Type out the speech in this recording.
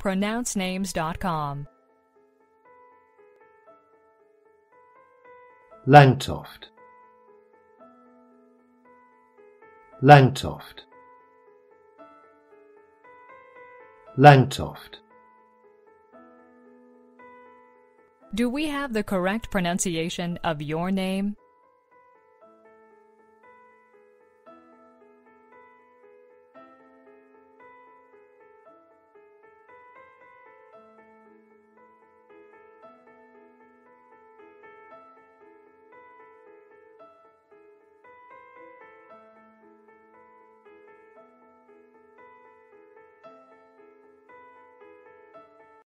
PronounceNames.com. Langtoft, Langtoft, Langtoft. Do we have the correct pronunciation of your name?